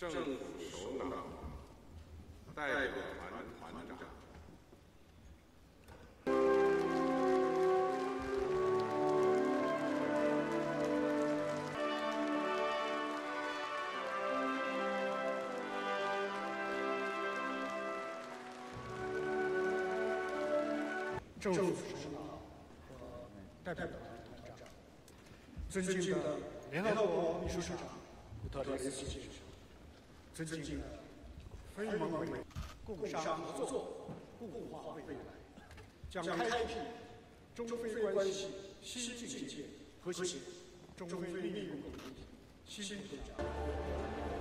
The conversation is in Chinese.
政府首脑代表团团长。 政府首脑和代表团团长，尊敬的联合国秘书长古特雷斯先生，尊敬的非盟委共商合作共话未来，将开辟中非关系新境界，和谐中非命运共同体新篇章。